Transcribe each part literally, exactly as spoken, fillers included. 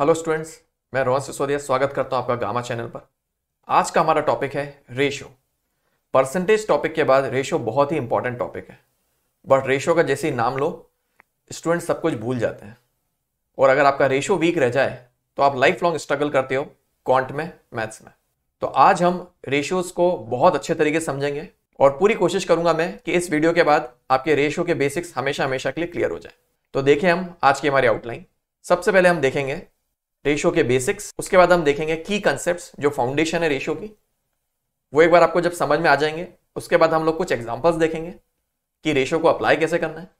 Hello students, मैं रोहन सिसोदिया स्वागत करता हूं आपका गामा चैनल पर। आज का हमारा टॉपिक है रेशो। परसेंटेज टॉपिक के बाद रेशो बहुत ही इंपॉर्टेंट टॉपिक है, बट रेशो का जैसे ही नाम लो स्टूडेंट्स सब कुछ भूल जाते हैं। और अगर आपका रेशो वीक रह जाए तो आप लाइफ लॉन्ग स्ट्रगल करते हो क्वांट में, मैथ्स में। तो आज हम रेशोज को बहुत अच्छे तरीके से समझेंगे और पूरी कोशिश करूंगा मैं कि इस वीडियो के बाद आपके रेशो के बेसिक्स हमेशा हमेशा के लिए क्लियर हो जाए। तो देखें हम आज की हमारी आउटलाइन। सबसे पहले हम देखेंगे रेशो के बेसिक्स, उसके बाद हम देखेंगे की कॉन्सेप्ट्स जो फाउंडेशन है रेशो की, वो एक बार आपको जब समझ में आ जाएंगे। उसके बाद हम लोग कुछ एग्जांपल्स देखेंगे कि रेशो को अप्लाई कैसे करना है।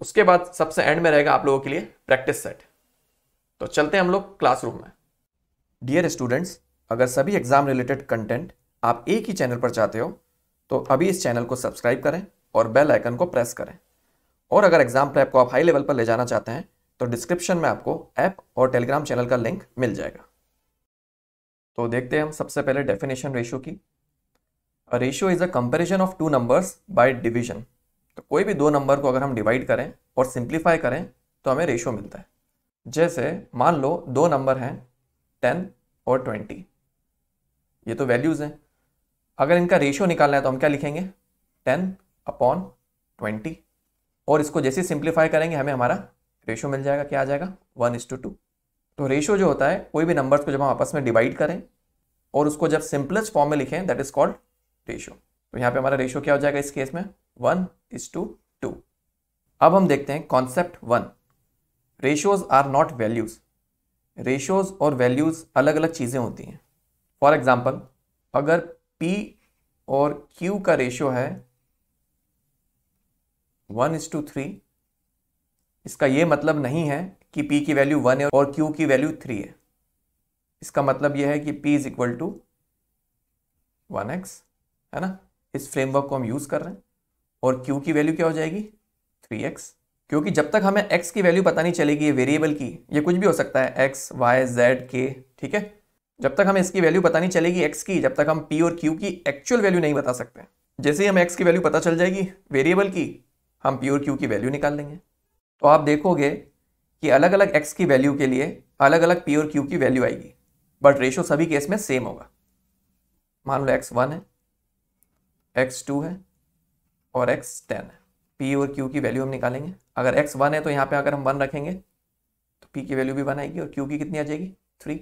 उसके बाद सबसे एंड में रहेगा आप लोगों के लिए प्रैक्टिस सेट। तो चलते हैं हम लोग क्लासरूम में। डियर स्टूडेंट्स, अगर सभी एग्जाम रिलेटेड कंटेंट आप एक ही चैनल पर चाहते हो तो अभी इस चैनल को सब्सक्राइब करें और बेल आइकन को प्रेस करें। और अगर एग्जाम प्रेप को आप हाई लेवल पर ले जाना चाहते हैं तो डिस्क्रिप्शन में आपको ऐप और टेलीग्राम चैनल का लिंक मिल जाएगा। तो देखते हैं हम सबसे पहले डेफिनेशन रेशो की। Ratio is a comparison of two numbers by division. तो कोई भी दो नंबर को अगर हम डिवाइड करें और सिंप्लीफाई करें तो हमें रेशो मिलता है। जैसे मान लो दो नंबर हैं टेन और ट्वेंटी, ये तो वैल्यूज़ हैं। अगर इनका रेशो निकालना है तो हम क्या लिखेंगे, टेन अपॉन ट्वेंटी। और इसको जैसे सिंप्लीफाई करेंगे हमें हमारा रेशो मिल जाएगा। क्या आ जाएगा, वन इस टू टू। तो रेशो जो होता है, कोई भी नंबर्स को जब हम आपस में डिवाइड करें और उसको जब सिंपलेस्ट फॉर्म में लिखें, दैट इज कॉल्ड रेशो। तो यहाँ पे हमारा रेशो क्या हो जाएगा इस केस में, वन इस टू टू। अब हम देखते हैं concept one, ratios are not values. Ratios और वैल्यूज अलग अलग चीज़ें होती हैं। फॉर एग्जाम्पल, अगर पी और क्यू का रेशो है वन इस टू थ्री, इसका ये मतलब नहीं है कि P की वैल्यू वन है और Q की वैल्यू थ्री है। इसका मतलब ये है कि P is equal to one X, है ना। इस फ्रेमवर्क को हम यूज़ कर रहे हैं। और Q की वैल्यू क्या हो जाएगी, थ्री एक्स। क्योंकि जब तक हमें X की वैल्यू पता नहीं चलेगी, ये वेरिएबल की, ये कुछ भी हो सकता है X, Y, Z, K, ठीक है। जब तक हमें इसकी वैल्यू पता नहीं चलेगी X की, जब तक हम P और Q की एक्चुअल वैल्यू नहीं बता सकते। जैसे ही हमें X की वैल्यू पता चल जाएगी वेरिएबल की, हम P और Q की वैल्यू निकाल लेंगे। तो आप देखोगे कि अलग अलग x की वैल्यू के लिए अलग अलग p और q की वैल्यू आएगी, बट रेशो सभी केस में सेम होगा। मान लो x वन है, x टू है और x टेन है। p और q की वैल्यू हम निकालेंगे। अगर x वन है तो यहाँ पे अगर हम वन रखेंगे तो p की वैल्यू भी वन आएगी और q की कितनी आ जाएगी, थ्री।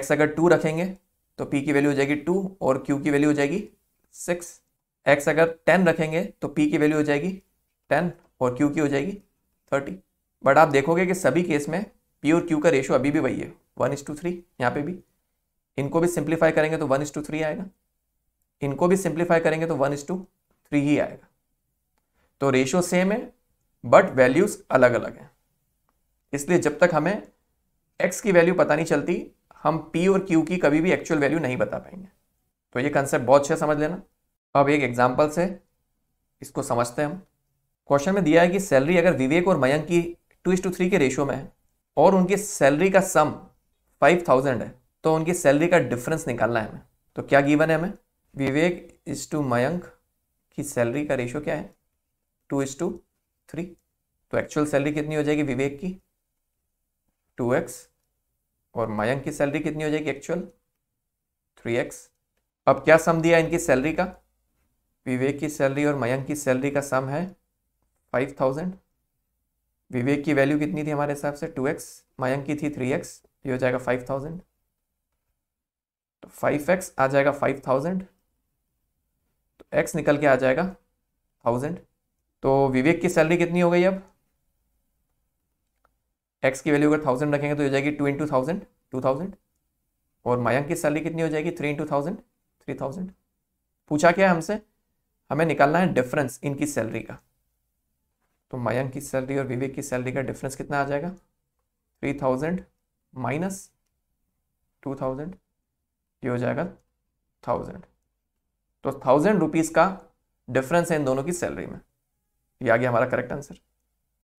x अगर टू रखेंगे तो p की वैल्यू हो जाएगी टू और q की वैल्यू हो जाएगी सिक्स। x अगर टेन रखेंगे तो p की वैल्यू हो जाएगी टेन और q की हो जाएगी थर्टी। बट आप देखोगे कि सभी केस में P और Q का रेशो अभी भी वही है, वन इस टू थ्री। यहाँ पे भी इनको भी सिंप्लीफाई करेंगे तो वन इस टू थ्री आएगा, इनको भी सिंप्लीफाई करेंगे तो वन इस टू थ्री ही आएगा। तो रेशो सेम है बट वैल्यूज अलग अलग हैं। इसलिए जब तक हमें X की वैल्यू पता नहीं चलती, हम P और Q की कभी भी एक्चुअल वैल्यू नहीं बता पाएंगे। तो ये कंसेप्ट बहुत अच्छा समझ लेना। अब एक एग्जाम्पल से इसको समझते हैं हम। क्वेश्चन में दिया है कि सैलरी अगर विवेक और मयंक की टू इस टू थ्री के रेशो में है और उनकी सैलरी का सम फाइव थाउजेंड है, तो उनकी सैलरी का डिफरेंस निकालना है हमें। तो क्या गिवन है हमें, विवेक इस टू मयंक की सैलरी का रेशो क्या है, टू इस टू थ्री। तो एक्चुअल सैलरी कितनी हो जाएगी विवेक की, टू एक्स। और मयंक की सैलरी कितनी हो जाएगी एक्चुअल, थ्री एक्स। अब क्या सम दिया है इनकी सैलरी का, विवेक की सैलरी और मयंक की सैलरी का सम है फाइव थाउजेंड। विवेक की वैल्यू कितनी थी हमारे हिसाब से, टू एक्स। मयंक की थी थ्री एक्स, ये हो जाएगा फाइव थाउजेंड। तो फाइव एक्स आ जाएगा फाइव थाउजेंड, तो x निकल के आ जाएगा थाउजेंड। तो विवेक की सैलरी कितनी हो गई, अब x की वैल्यू अगर थाउजेंड रखेंगे तो हो जाएगी two into thousand, two thousand. और मयंक की सैलरी कितनी हो जाएगी, three into thousand, three thousand. पूछा क्या है हमसे, हमें निकालना है डिफरेंस इनकी सैलरी का। तो मयंक की सैलरी और विवेक की सैलरी का डिफरेंस कितना आ जाएगा, three thousand minus two thousand, ये हो जाएगा थाउजेंड। तो थाउजेंड रुपीज़ का डिफरेंस है इन दोनों की सैलरी में। ये आ गया हमारा करेक्ट आंसर।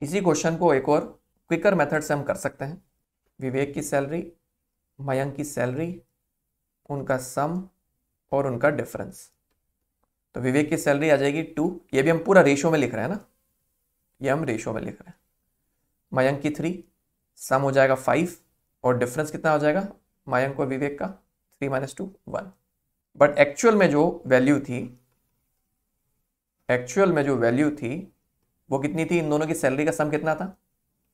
इसी क्वेश्चन को एक और क्विकर मेथड से हम कर सकते हैं। विवेक की सैलरी, मयंक की सैलरी, उनका सम और उनका डिफरेंस। तो विवेक की सैलरी आ जाएगी टू, ये भी हम पूरा रेशो में लिख रहे हैं ना, ये हम रेशो में लिख रहे हैं। मयंक की थ्री, सम हो जाएगा फाइव और डिफरेंस कितना हो जाएगा मयंक और विवेक का, three minus two one. But actual में जो वैल्यू थी, एक्चुअल में जो वैल्यू थी वो कितनी थी, इन दोनों की सैलरी का सम कितना था,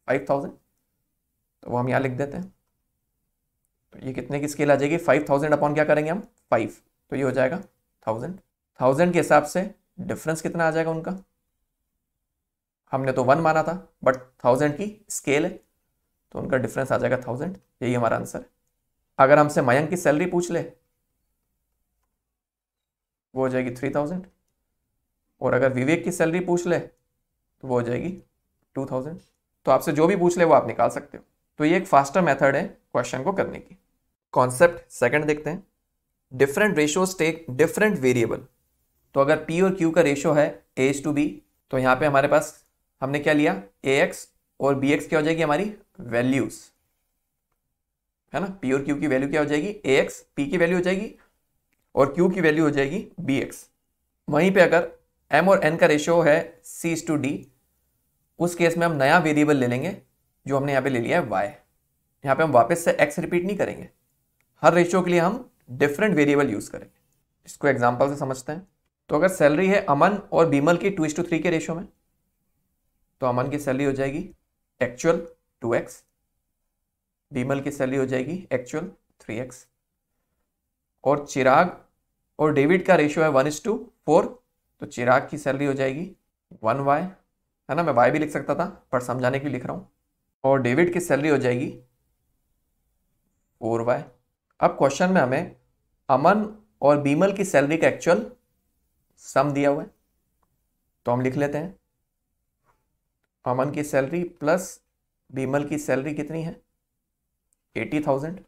फाइव थाउजेंड। तो वो हम यहाँ लिख देते हैं। तो ये कितने की स्केल आ जाएगी, फाइव थाउजेंड अपॉन क्या करेंगे हम फाइव, तो ये हो जाएगा थाउजेंड। थाउजेंड के हिसाब से डिफरेंस कितना आ जाएगा उनका, हमने तो वन माना था बट थाउजेंड की स्केल है तो उनका डिफरेंस आ जाएगा थाउजेंड। यही हमारा आंसर है। अगर हमसे मयंक की सैलरी पूछ ले वो हो जाएगी थ्री थाउजेंड, और अगर विवेक की सैलरी पूछ ले तो वो हो जाएगी टू थाउजेंड। तो आपसे जो भी पूछ ले वो आप निकाल सकते हो। तो ये एक फास्टर मेथड है क्वेश्चन को करने की। कॉन्सेप्ट सेकंड देखते हैं, different ratios take different variable. तो अगर पी और क्यू का रेशियो है एज टू बी, तो यहाँ पे हमारे पास हमने क्या लिया, ए एक्स और बी एक्स क्या हो जाएगी हमारी वैल्यूज, है ना। पी और क्यू की वैल्यू क्या हो जाएगी, ए एक्स, पी की वैल्यू हो जाएगी और क्यू की वैल्यू हो जाएगी बी एक्स। वहीं पर अगर एम और एन का रेशियो है सी टू डी, उस केस में हम नया वेरिएबल ले लेंगे जो हमने यहाँ पे ले लिया है y। यहाँ पे हम वापस से x रिपीट नहीं करेंगे, हर रेशियो के लिए हम डिफरेंट वेरिएबल यूज करेंगे। इसको एग्जांपल से समझते हैं। तो अगर सैलरी है अमन और बीमल की टू इस टू थ्री के रेशियो में, तो अमन की सैलरी हो जाएगी एक्चुअल टू एक्स, बीमल की सैलरी हो जाएगी एक्चुअल थ्री एक्स। और चिराग और डेविड का रेशियो है वन इस टू फोर, तो चिराग की सैलरी हो जाएगी वन वाई, है ना। मैं y भी लिख सकता था पर समझाने के लिए लिख रहा हूँ। और डेविड की सैलरी हो जाएगी फोर वाई। अब क्वेश्चन में हमें अमन और बीमल की सैलरी का एक्चुअल सम दिया हुआ है, तो हम लिख लेते हैं अमन की सैलरी प्लस बीमल की सैलरी कितनी है एटी थाउजेंड,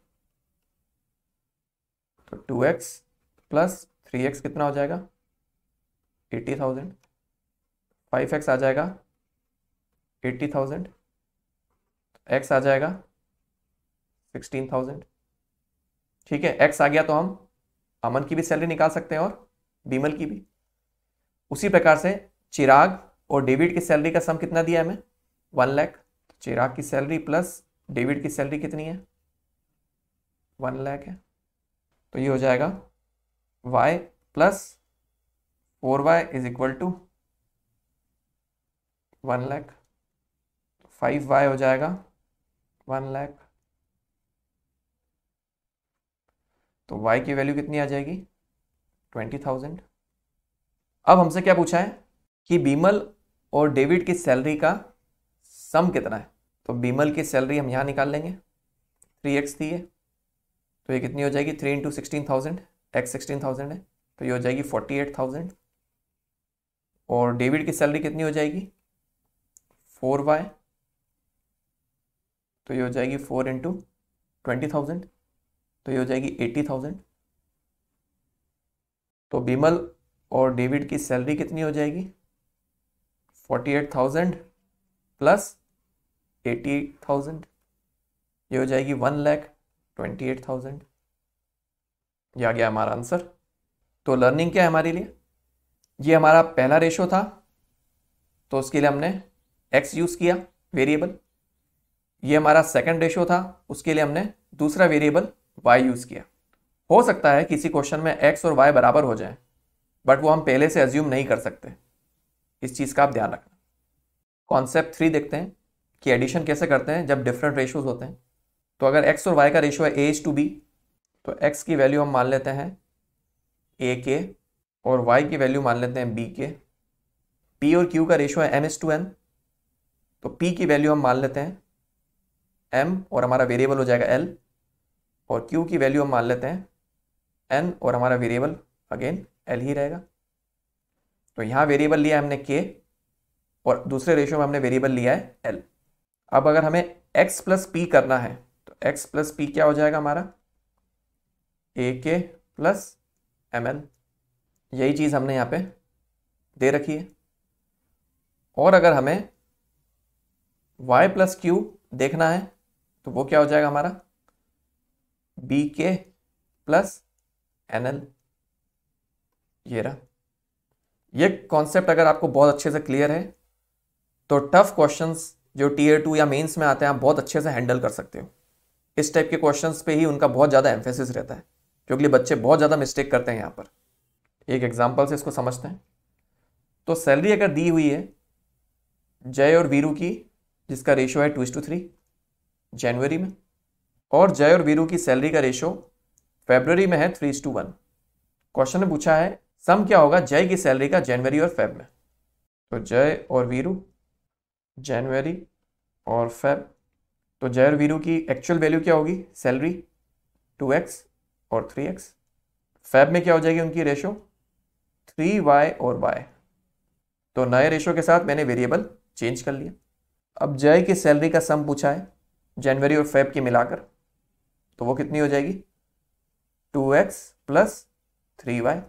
तो two x plus three X कितना हो जाएगा एटी थाउजेंड, फाइव एक्स आ जाएगा एटी थाउजेंड, x आ जाएगा सिक्सटीन थाउजेंड। ठीक है, x आ गया तो हम अमन की भी सैलरी निकाल सकते हैं और बीमल की भी। उसी प्रकार से चिराग और डेविड की सैलरी का सम कितना दिया है हमें वन लाख, चिराग की सैलरी प्लस डेविड की सैलरी कितनी है वन लाख है, तो ये हो जाएगा y plus four Y is equal to one lakh, five Y हो जाएगा वन लाख। तो y की वैल्यू कितनी आ जाएगी ट्वेंटी थाउजेंड। अब हमसे क्या पूछा है कि बीमल और डेविड की सैलरी का सम कितना है, तो बीमल की सैलरी हम यहाँ निकाल लेंगे, थ्री एक्स थी ये, तो ये कितनी हो जाएगी three into sixteen thousand, X sixteen thousand है तो ये हो जाएगी फोर्टी एट थाउजेंड। और डेविड की सैलरी कितनी हो जाएगी फोर वाई, तो ये हो जाएगी फोर इंटू ट्वेंटी थाउजेंड, तो ये हो जाएगी एटी थाउजेंड। तो बीमल और डेविड की सैलरी कितनी हो जाएगी forty eight thousand plus eighty thousand, ये हो जाएगी one lakh twenty eight thousand. ये आ गया हमारा आंसर। तो लर्निंग क्या है हमारे लिए, ये हमारा पहला रेशो था तो उसके लिए हमने एक्स यूज़ किया वेरिएबल। ये हमारा सेकंड रेशो था, उसके लिए हमने दूसरा वेरिएबल y यूज़ किया। हो सकता है किसी क्वेश्चन में x और y बराबर हो जाएं, बट वो हम पहले से अज्यूम नहीं कर सकते, इस चीज़ का आप ध्यान रखना। कॉन्सेप्ट थ्री देखते हैं कि एडिशन कैसे करते हैं जब डिफरेंट रेशोज होते हैं। तो अगर x और y का रेशो है a इज टू b, तो x की वैल्यू हम मान लेते हैं ए के और y की वैल्यू मान लेते हैं बी के। p और q का रेशो है m इज टू n, तो p की वैल्यू हम मान लेते हैं m और हमारा वेरिएबल हो जाएगा l, और q की वैल्यू हम मान लेते हैं n और हमारा वेरिएबल अगेन l ही रहेगा। तो यहाँ वेरिएबल लिया हमने k और दूसरे रेशो में हमने वेरिएबल लिया है l। अब अगर हमें x प्लस पी करना है तो x प्लस पी क्या हो जाएगा हमारा ak प्लस mn, यही चीज़ हमने यहाँ पे दे रखी है। और अगर हमें y प्लस क्यू देखना है तो वो क्या हो जाएगा हमारा बी के प्लस एन एल, ये रहा। ये कॉन्सेप्ट अगर आपको बहुत अच्छे से क्लियर है तो टफ क्वेश्चंस जो टीयर टू या मेंस में आते हैं आप बहुत अच्छे से हैंडल कर सकते हो। इस टाइप के क्वेश्चंस पे ही उनका बहुत ज़्यादा एम्फेसिस रहता है, क्योंकि बच्चे बहुत ज़्यादा मिस्टेक करते हैं। यहाँ पर एक एग्जाम्पल से इसको समझते हैं। तो सैलरी अगर दी हुई है जय और वीरू की, जिसका रेशो है टू इज टू थ्री जनवरी में, और जय और वीरू की सैलरी का रेशो फरवरी में है three is to one. Question में पूछा है सम क्या होगा जय की सैलरी का जनवरी और फेब में। तो जय और वीरू जनवरी और फेब, तो जय और वीरू की एक्चुअल वैल्यू क्या होगी सैलरी टू एक्स और थ्री एक्स। फेब में क्या हो जाएगी उनकी रेशो थ्री वाई और वाई। तो नए रेशो के साथ मैंने वेरिएबल चेंज कर लिया। अब जय की सैलरी का सम पूछा है जनवरी और फेब की मिलाकर, तो वो कितनी हो जाएगी two x plus three y.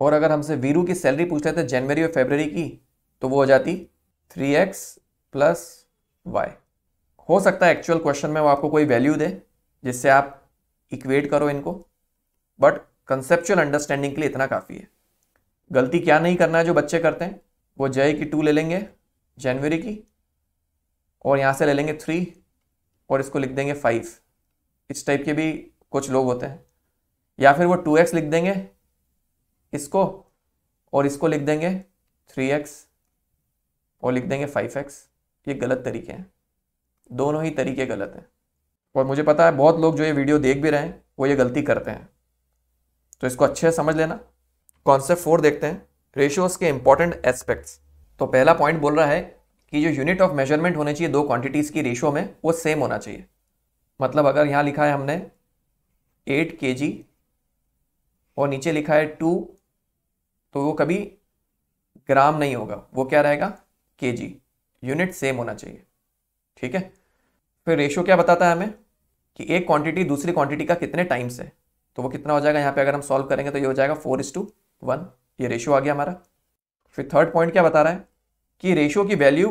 और अगर हमसे वीरू की सैलरी पूछ लेते जनवरी और फरवरी की, तो वो हो जाती थ्री एक्स प्लस वाई। हो सकता है एक्चुअल क्वेश्चन में वो आपको कोई वैल्यू दे जिससे आप इक्वेट करो इनको, बट कंसेप्चुअल अंडरस्टैंडिंग के लिए इतना काफ़ी है। गलती क्या नहीं करना है जो बच्चे करते हैं, वो जय की टू ले लेंगे जनवरी की, और यहाँ से ले लेंगे थ्री और इसको लिख देंगे फाइव। इस टाइप के भी कुछ लोग होते हैं। या फिर वो टू एक्स लिख देंगे इसको और इसको लिख देंगे थ्री एक्स और लिख देंगे फाइव एक्स। ये गलत तरीके हैं, दोनों ही तरीके गलत हैं। और मुझे पता है बहुत लोग जो ये वीडियो देख भी रहे हैं वो ये गलती करते हैं, तो इसको अच्छे से समझ लेना। कॉन्सेप्ट फोर देखते हैं, रेशियोज के इंपॉर्टेंट एस्पेक्ट्स। तो पहला पॉइंट बोल रहा है कि जो यूनिट ऑफ मेजरमेंट होने चाहिए दो क्वांटिटीज़ की रेशो में, वो सेम होना चाहिए। मतलब अगर यहाँ लिखा है हमने एट केजी और नीचे लिखा है टू, तो वो कभी ग्राम नहीं होगा, वो क्या रहेगा केजी। यूनिट सेम होना चाहिए, ठीक है। फिर रेशो क्या बताता है हमें कि एक क्वांटिटी दूसरी क्वांटिटी का कितने टाइम से, तो वो कितना हो जाएगा यहाँ पे अगर हम सॉल्व करेंगे तो ये हो जाएगा फोर इज टू वन। ये रेशो आ गया हमारा। फिर थर्ड पॉइंट क्या बता रहा है कि रेशो की वैल्यू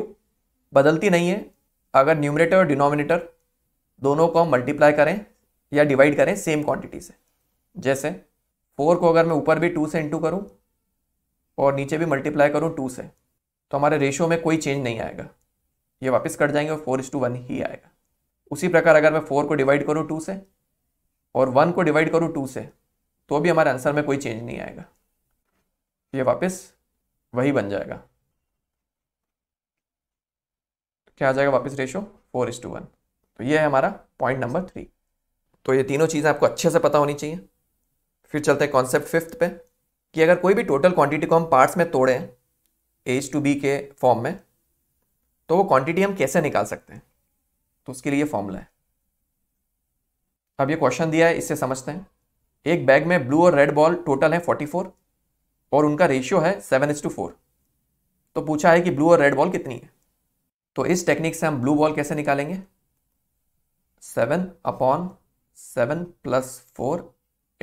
बदलती नहीं है अगर न्यूमरेटर और डिनोमिनेटर दोनों को मल्टीप्लाई करें या डिवाइड करें सेम क्वांटिटी से। जैसे फोर को अगर मैं ऊपर भी टू से इंटू करूं और नीचे भी मल्टीप्लाई करूं टू से, तो हमारे रेशो में कोई चेंज नहीं आएगा, ये वापस कट जाएंगे और फोर इज टू वन ही आएगा। उसी प्रकार अगर मैं फोर को डिवाइड करूँ टू से और वन को डिवाइड करूँ टू से, तो भी हमारे आंसर में कोई चेंज नहीं आएगा, ये वापस वही बन जाएगा। क्या आ जाएगा वापस ratio four is to one. तो ये है हमारा पॉइंट नंबर थ्री। तो ये तीनों चीज़ें आपको अच्छे से पता होनी चाहिए। फिर चलते हैं कॉन्सेप्ट फिफ्थ पे कि अगर कोई भी टोटल क्वांटिटी को हम पार्ट्स में तोड़ें एज टू बी के फॉर्म में, तो वो क्वांटिटी हम कैसे निकाल सकते हैं, तो उसके लिए फॉर्मूला है। अब ये क्वेश्चन दिया है, इससे समझते हैं। एक बैग में ब्लू और रेड बॉल टोटल है फोर्टी फोर और उनका रेशियो है सेवन इज टू फोर। तो पूछा है कि ब्लू और रेड बॉल कितनी है, तो इस टेक्निक से हम ब्लू बॉल कैसे निकालेंगे seven upon seven plus four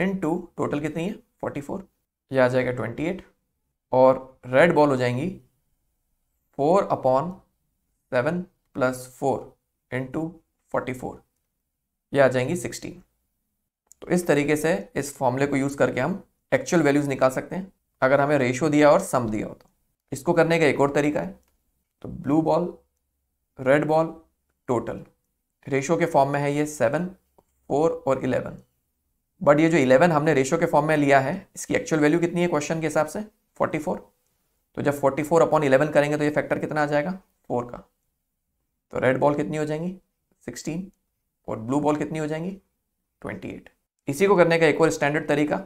into total कितनी है फोर्टी फोर, ये आ जाएगा ट्वेंटी एट। और रेड बॉल हो जाएंगी four upon seven plus four into forty four, ये आ जाएंगी सिक्सटीन। तो इस तरीके से इस फॉर्मूले को यूज़ करके हम एक्चुअल वैल्यूज़ निकाल सकते हैं अगर हमें रेशियो दिया और सम दिया हो। तो इसको करने का एक और तरीका है। तो blue ball red ball total ratio के फॉर्म में है ये सेवन फोर और इलेवन, बट ये जो इलेवन हमने रेशो के फॉर्म में लिया है इसकी एक्चुअल वैल्यू कितनी है क्वेश्चन के हिसाब से फोर्टी फोर। तो जब फोर्टी फोर अपॉन इलेवन करेंगे तो ये फैक्टर कितना आ जाएगा फोर का। तो रेड बॉल कितनी हो जाएंगी सिक्सटीन और ब्लू बॉल कितनी हो जाएंगी ट्वेंटी एट। इसी को करने का एक और स्टैंडर्ड तरीका,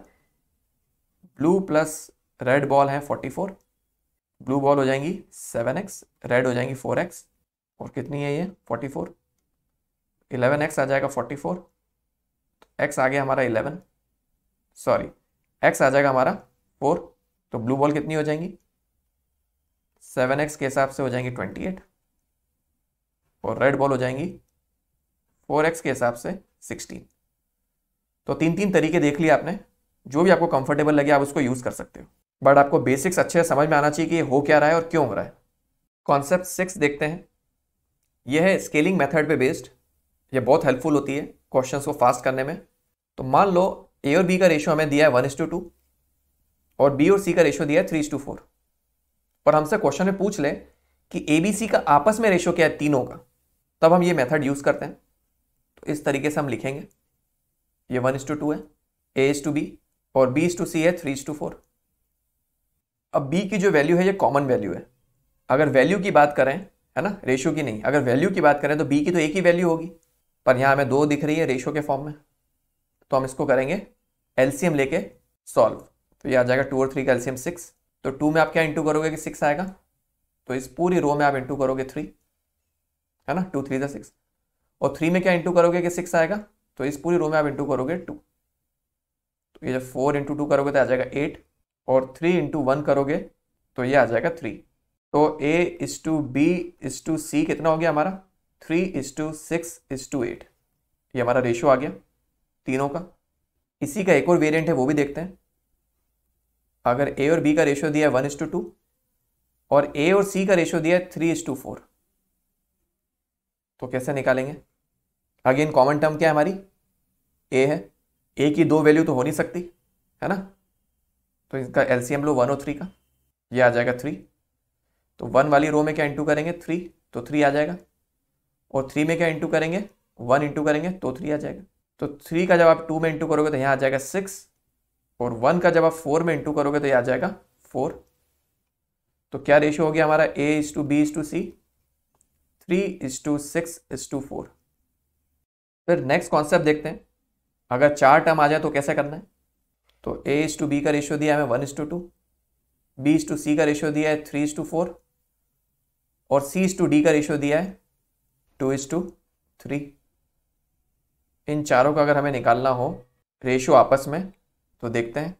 ब्लू प्लस रेड बॉल है फोर्टी फोर, ब्लू बॉल हो जाएंगी सेवन एक्स रेड हो जाएंगी फोर एक्स और कितनी है ये फोर्टी फोर। इलेवन एक्स आ जाएगा फोर्टी फोर, तो x आ गया हमारा इलेवन सॉरी x आ जाएगा हमारा फोर। तो ब्लू बॉल कितनी हो जाएंगी सेवन एक्स के हिसाब से हो जाएंगी ट्वेंटी एट और रेड बॉल हो जाएंगी फोर एक्स के हिसाब से सिक्सटीन। तो तीन तीन तरीके देख लिए आपने, जो भी आपको कंफर्टेबल लगे आप उसको यूज़ कर सकते हो, बट आपको बेसिक्स अच्छे से समझ में आना चाहिए कि हो क्या रहा है और क्यों हो रहा है। कॉन्सेप्ट सिक्स देखते हैं, यह है स्केलिंग मेथड पे बेस्ड। यह बहुत हेल्पफुल होती है क्वेश्चंस को फास्ट करने में। तो मान लो ए और बी का रेशियो हमें दिया है one is to two two B और सी का रेशियो दिया है थ्री इज टू फोर, और हमसे क्वेश्चन में पूछ ले कि ए बी सी का आपस में रेशियो क्या है तीनों का, तब हम ये मेथड यूज़ करते हैं। तो इस तरीके से हम लिखेंगे, ये वन इज टू टू है, ए इज टू बी और बी इज टू सी है थ्री इज टू फोर। अब बी की जो वैल्यू है ये कॉमन वैल्यू है, अगर वैल्यू की बात करें है ना, रेशियो की नहीं, अगर वैल्यू की बात करें तो बी की तो एक ही वैल्यू होगी, पर यहाँ हमें दो दिख रही है रेशियो के फॉर्म में, तो हम इसको करेंगे एलसीएम लेके सॉल्व। तो ये आ जाएगा टू और थ्री का एलसीएम सिक्स, तो टू में आप क्या इंटू करोगे कि सिक्स आएगा, तो इस पूरी रो में आप इंटू करोगे थ्री, है ना, टू थ्री द सिक्स, और थ्री में क्या इंटू करोगे कि सिक्स आएगा, तो इस पूरी रो में आप इंटू करोगे टू, तो ये जब फोर इंटू टू करोगे तो आ जाएगा एट, और थ्री इंटू वन करोगे तो ये आ जाएगा थ्री। तो a is to b is to c कितना हो गया हमारा, three is to six is to eight, ये हमारा रेशियो आ गया तीनों का। इसी का एक और वेरिएंट है वो भी देखते हैं। अगर a और b का रेशियो दिया है one is to two two a और c का रेशियो दिया है थ्री इज टू फोर, तो कैसे निकालेंगे? अगेन कॉमन टर्म क्या है हमारी, a है, a की दो वैल्यू तो हो नहीं सकती है ना, तो इसका एलसीएम लो वन और थ्री का, ये आ जाएगा थ्री। तो वन वाली रो में क्या इंटू करेंगे थ्री, तो थ्री आ जाएगा, और थ्री में क्या इंटू करेंगे वन इंटू करेंगे तो थ्री आ जाएगा। तो थ्री का जब आप टू में इंटू करोगे तो यहाँ आ जाएगा सिक्स, और वन का जब आप फोर में इंटू करोगे तो ये आ जाएगा फोर। तो क्या रेशियो हो गया हमारा, a is to b is to c three is to six is to four. फिर नेक्स्ट कॉन्सेप्ट देखते हैं, अगर चार टर्म आ जाए तो कैसे करना है। तो ए इज टू बी का रेशियो दिया है हमें one is to two, b is to c का रेशियो दिया है थ्री इज टू फोर और सी इज टू डी का रेशियो दिया है टू इज टू थ्री। इन चारों का अगर हमें निकालना हो रेशियो आपस में तो देखते हैं,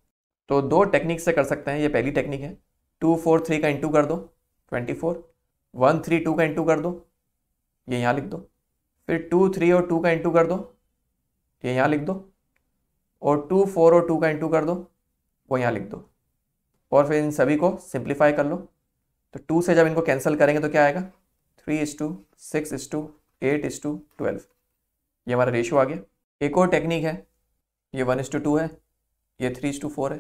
तो दो टेक्निक से कर सकते हैं। ये पहली टेक्निक है, टू फोर थ्री का इंटू कर दो twenty four, one three two का इंटू कर दो ये यहाँ लिख दो, फिर टू थ्री और टू का इंटू कर दो ये यहाँ लिख दो, और टू फोर और टू का इंटू कर दो वो यहाँ लिख दो, और फिर इन सभी को सिंप्लीफाई कर लो। तो टू से जब इनको कैंसिल करेंगे तो क्या आएगा, three is to six is to eight is to twelve, ये हमारा रेशियो आ गया। एक और टेक्निक है, ये वन इज टू टू है, ये थ्री इज टू फोर है।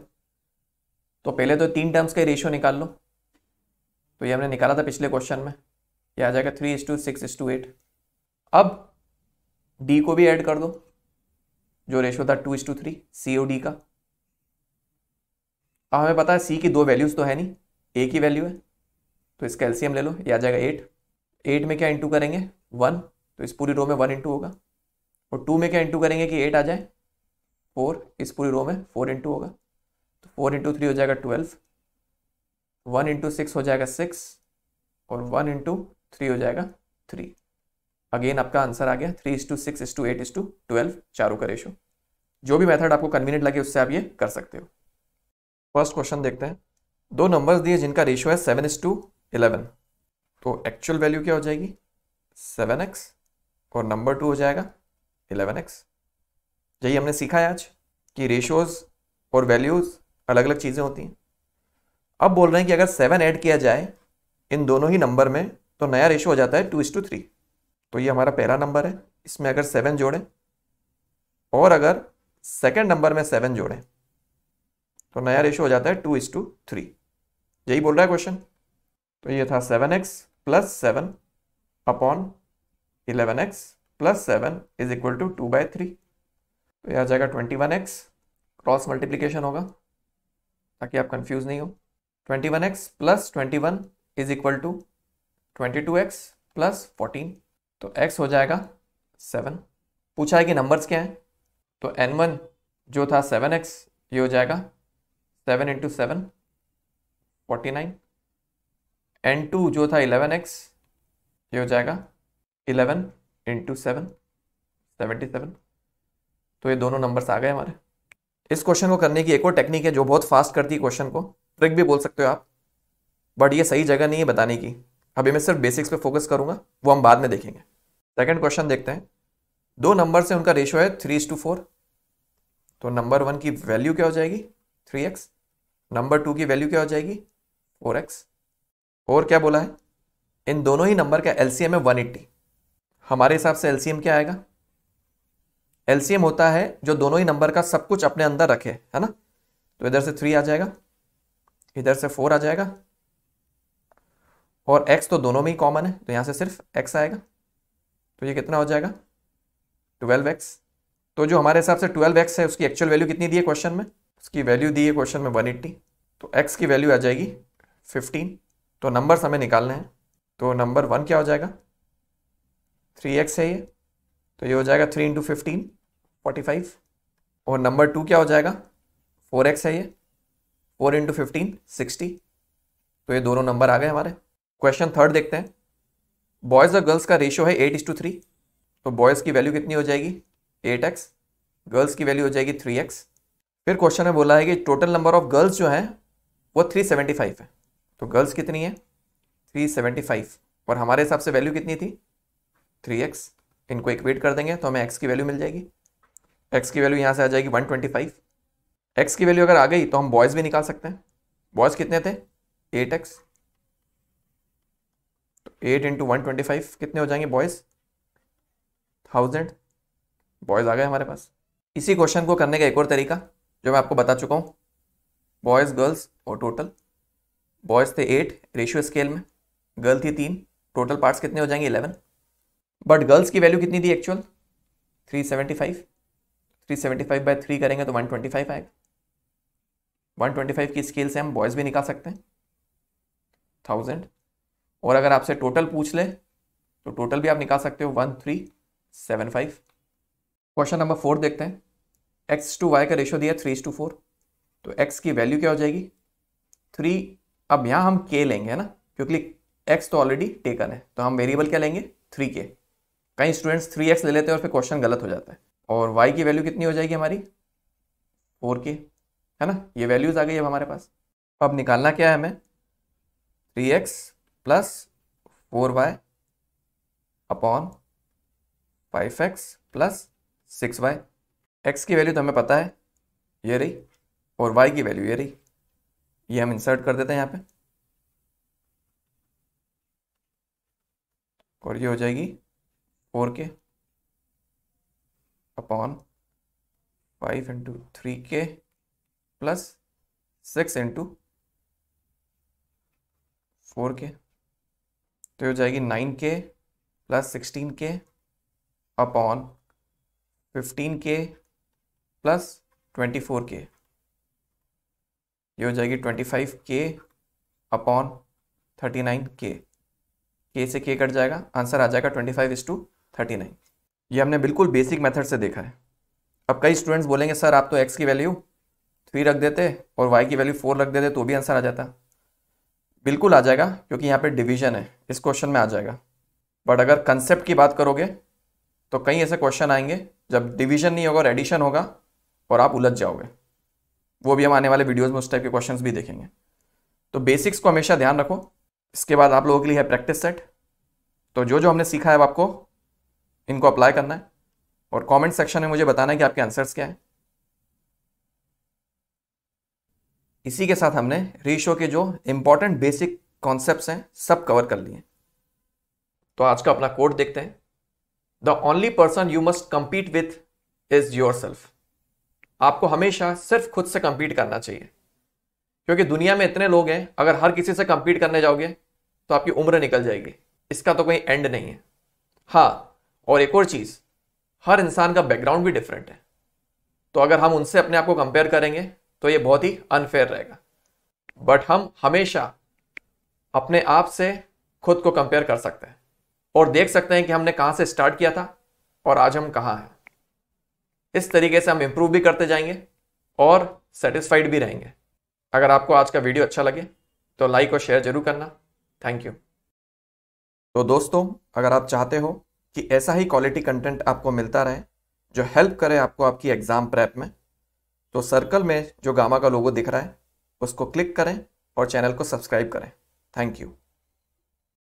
तो पहले तो तीन टर्म्स का रेशियो निकाल लो, तो ये हमने निकाला था पिछले क्वेश्चन में, ये आ जाएगा three is to six is to eight. अब डी को भी ऐड कर दो, जो रेशियो था two is to three c ओ डी का। अब हमें पता है सी की दो वैल्यूज़ तो है नहीं, ए की वैल्यू है, तो इसका एलसीएम ले लो, ये आ जाएगा एट। एट में क्या इंटू करेंगे वन, तो इस पूरी रो में वन इंटू होगा, और टू में क्या इंटू करेंगे कि एट आ जाए, फोर इस पूरी रो में फोर इंटू होगा, तो फोर इंटू थ्री हो जाएगा ट्वेल्व, वन इंटू सिक्स हो जाएगा सिक्स और वन इंटू थ्री हो जाएगा थ्री। अगेन आपका आंसर आ गया three is to six is to eight is to twelve, चारों का रेशो। जो भी मेथड आपको कन्वीनियंट लगे उससे आप ये कर सकते हो। फर्स्ट क्वेश्चन देखते हैं, दो नंबर्स दिए जिनका रेशियो है सेवन इज टू इलेवन, तो एक्चुअल वैल्यू क्या हो जाएगी सेवन एक्स और नंबर टू हो जाएगा इलेवन एक्स। यही हमने सीखा है आज कि रेशियोज और वैल्यूज़ अलग अलग चीज़ें होती हैं। अब बोल रहे हैं कि अगर सेवन ऐड किया जाए इन दोनों ही नंबर में तो नया रेशियो हो जाता है टू इज टू थ्री। तो ये हमारा पहला नंबर है, इसमें अगर सेवन जोड़ें और अगर सेकेंड नंबर में सेवन जोड़ें तो नया रेशियो हो जाता है टू इज टू थ्री, यही बोल रहा है क्वेश्चन। तो ये था seven x plus seven upon eleven x plus seven is equal to two by three. तो यह आ जाएगा twenty one x, cross multiplication होगा ताकि आप कंफ्यूज नहीं हो। Twenty one x plus twenty one is equal to twenty two x plus fourteen, तो x हो जाएगा सेवन। पूछा है कि नंबर्स क्या हैं, तो n वन जो था सेवन एक्स ये हो जाएगा seven into seven forty nine, n two जो था इलेवन एक्स ये हो जाएगा eleven into seven seventy seven. तो ये दोनों नंबर्स आ गए हमारे। इस क्वेश्चन को करने की एक और टेक्निक है जो बहुत फास्ट करती है क्वेश्चन को, ट्रिक भी बोल सकते हो आप, बट ये सही जगह नहीं है बताने की, अभी मैं सिर्फ बेसिक्स पे फोकस करूंगा, वो हम बाद में देखेंगे। सेकंड क्वेश्चन देखते हैं, दो नंबर से उनका रेशियो है थ्री इज टू फोर, तो नंबर वन की वैल्यू क्या हो जाएगी थ्री एक्स, नंबर टू की वैल्यू क्या हो जाएगी फोर एक्स, और क्या बोला है इन दोनों ही नंबर का एलसीएम है वन एट्टी। हमारे हिसाब से एलसीएम क्या आएगा, एलसीएम होता है जो दोनों ही नंबर का सब कुछ अपने अंदर रखे, है ना। तो इधर से थ्री आ जाएगा, इधर से फोर आ जाएगा, और x तो दोनों में ही कॉमन है, तो यहाँ से सिर्फ x आएगा। तो ये कितना हो जाएगा ट्वेल्व एक्स। तो जो हमारे हिसाब से ट्वेल्व एक्स है उसकी एक्चुअल वैल्यू कितनी दी है क्वेश्चन में, उसकी वैल्यू दी है क्वेश्चन में वन एट्टी, तो x की वैल्यू आ जाएगी फिफ्टीन। तो नंबर्स हमें निकालने हैं, तो नंबर वन क्या हो जाएगा, थ्री एक्स है ये, तो ये हो जाएगा three into fifteen forty five. और नंबर टू क्या हो जाएगा, फोर एक्स है ये, फोर इंटू फिफ्टीन सिक्सटी। तो ये दोनों नंबर आ गए हमारे। क्वेश्चन थर्ड देखते हैं, बॉयज़ और गर्ल्स का रेशियो है एट इज टू थ्री, तो बॉयज़ की वैल्यू कितनी हो जाएगी एट एक्स, गर्ल्स की वैल्यू हो जाएगी थ्री एक्स। फिर क्वेश्चन में बोला है कि टोटल नंबर ऑफ गर्ल्स जो हैं वो थ्री सेवेंटी फाइव है, तो गर्ल्स कितनी है थ्री सेवेंटी फाइव, और हमारे हिसाब से वैल्यू कितनी थी थ्री एक्स। इनको इक्वेट कर देंगे तो हमें x की वैल्यू मिल जाएगी, x की वैल्यू यहाँ से आ जाएगी वन ट्वेंटी फाइव। x की वैल्यू अगर आ गई तो हम बॉयज़ भी निकाल सकते हैं, बॉयज़ कितने थे एट एक्स, तो eight into one twenty five कितने हो जाएंगे बॉयज़ थाउजेंड, बॉयज़ आ गए हमारे पास। इसी क्वेश्चन को करने का एक और तरीका जो मैं आपको बता चुका हूँ, बॉयज़ गर्ल्स और टोटल, बॉयज़ थे एट रेशियो स्केल में, गर्ल थी तीन, टोटल पार्ट्स कितने हो जाएंगे इलेवन। बट गर्ल्स की वैल्यू कितनी थी actual three seventy five, three seventy five by three करेंगे तो वन ट्वेंटी फाइव आएगा। वन ट्वेंटी फाइव की स्केल से हम बॉयज़ भी निकाल सकते हैं थाउजेंड, और अगर आपसे टोटल पूछ ले तो टोटल भी आप निकाल सकते हो one three seven five. Question number four देखते हैं, एक्स टू वाई का रेशो दिया थ्री टू फोर, तो एक्स की वैल्यू क्या हो जाएगी थ्री। अब यहाँ हम के लेंगे है ना, क्योंकि एक्स तो ऑलरेडी टेकन है, तो हम वेरिएबल क्या लेंगे थ्री के। कई स्टूडेंट्स थ्री एक्स ले लेते हैं और फिर क्वेश्चन गलत हो जाता है। और वाई की वैल्यू कितनी हो जाएगी हमारी फोर के, है ना, ये वैल्यूज आ गई अब हमारे पास। अब निकालना क्या है हमें, three x plus four y upon five x plus six y. X की वैल्यू तो हमें पता है ये रही, और वाई की वैल्यू ये रही, ये हम इंसर्ट कर देते हैं यहाँ पे, और ये हो जाएगी four k upon five into three k plus six into four k, तो ये हो जाएगी nine k plus sixteen k upon fifteen k plus twenty four k, ये हो जाएगी twenty five k upon thirty nine k, k से k cut जाएगा, answer आ जाएगा twenty five is to thirty nine. ये हमने बिल्कुल बेसिक मेथड से देखा है। अब कई स्टूडेंट्स बोलेंगे सर आप तो एक्स की वैल्यू थ्री रख देते और वाई की वैल्यू फोर रख देते तो भी आंसर आ जाता। बिल्कुल आ जाएगा, क्योंकि यहाँ पे डिवीजन है, इस क्वेश्चन में आ जाएगा। बट अगर कंसेप्ट की बात करोगे तो कई ऐसे क्वेश्चन आएंगे जब डिवीजन नहीं होगा और एडिशन होगा और आप उलझ जाओगे, वो भी हम आने वाले वीडियोस में उस टाइप के क्वेश्चंस भी देखेंगे। तो बेसिक्स को हमेशा ध्यान रखो। इसके बाद आप लोगों के लिए है प्रैक्टिस सेट, तो जो जो हमने सीखा है अब आपको इनको अप्लाई करना है, और कमेंट सेक्शन में मुझे बताना है कि आपके आंसर्स क्या हैं। इसी के साथ हमने रेशियो के जो इम्पोर्टेंट बेसिक कॉन्सेप्ट्स हैं सब कवर कर लिए। तो आज का अपना कोड देखते हैं। The only person you must compete with is yourself. आपको हमेशा सिर्फ खुद से compete करना चाहिए, क्योंकि दुनिया में इतने लोग हैं, अगर हर किसी से compete करने जाओगे तो आपकी उम्र निकल जाएगी, इसका तो कोई end नहीं है। हाँ, और एक और चीज़, हर इंसान का बैकग्राउंड भी डिफरेंट है, तो अगर हम उनसे अपने आप को कंपेयर करेंगे तो ये बहुत ही अनफेयर रहेगा। बट हम हमेशा अपने आप से खुद को कंपेयर कर सकते हैं और देख सकते हैं कि हमने कहाँ से स्टार्ट किया था और आज हम कहाँ हैं। इस तरीके से हम इम्प्रूव भी करते जाएंगे और सेटिस्फाइड भी रहेंगे। अगर आपको आज का वीडियो अच्छा लगे तो लाइक और शेयर जरूर करना। Thank you. तो दोस्तों, अगर आप चाहते हो कि ऐसा ही क्वालिटी कंटेंट आपको मिलता रहे जो हेल्प करे आपको आपकी एग्ज़ाम प्रेप में, तो सर्कल में जो गामा का लोगो दिख रहा है उसको क्लिक करें और चैनल को सब्सक्राइब करें। Thank you.